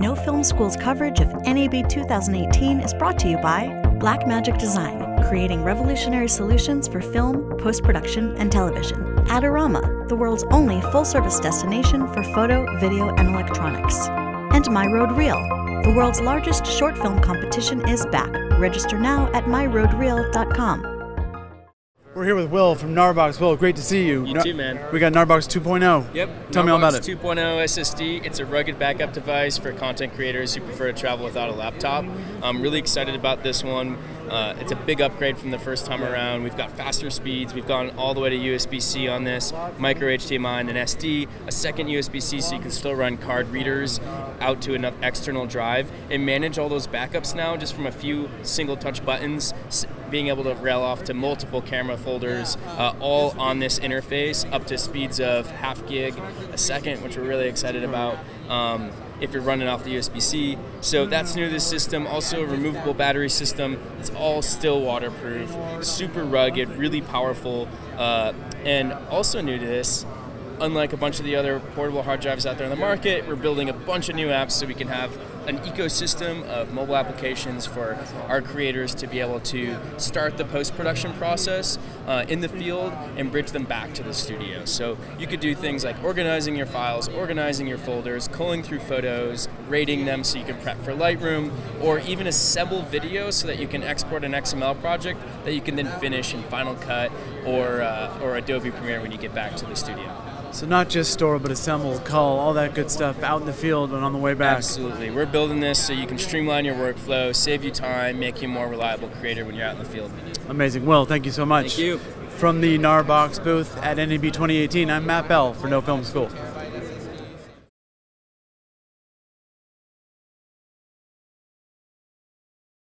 No Film School's coverage of NAB 2018 is brought to you by Blackmagic Design, creating revolutionary solutions for film, post-production, and television. Adorama, the world's only full-service destination for photo, video, and electronics. And My Road Reel, the world's largest short film competition is back. Register now at myroadreel.com. We're here with Will from GNARBOX. Will, great to see you. You too, man. We got GNARBOX 2.0. Yep. Tell me all about it. 2.0 SSD. It's a rugged backup device for content creators who prefer to travel without a laptop. I'm really excited about this one. It's a big upgrade from the first time around. We've got faster speeds. We've gone all the way to USB-C on this, micro HDMI and an SD, a second USB-C so you can still run card readers out to an external drive and manage all those backups now just from a few single touch buttons, being able to rail off to multiple camera folders, all on this interface, up to speeds of half gig a second, which we're really excited about if you're running off the USB-C. So that's new to this system. Also a removable battery system. It's all still waterproof, super rugged, really powerful, and also new to this, unlike a bunch of the other portable hard drives out there in the market, we're building a bunch of new apps so we can have an ecosystem of mobile applications for our creators to be able to start the post-production process in the field and bridge them back to the studio. So you could do things like organizing your files, organizing your folders, culling through photos, rating them so you can prep for Lightroom, or even assemble video so that you can export an XML project that you can then finish in Final Cut or Adobe Premiere when you get back to the studio. So not just store, but assemble, cull, all that good stuff out in the field and on the way back. Absolutely. We're building this so you can streamline your workflow, save you time, make you a more reliable creator when you're out in the field. Amazing. Will, thank you so much. Thank you. From the GNARBOX booth at NAB 2018, I'm Matt Bell for No Film School.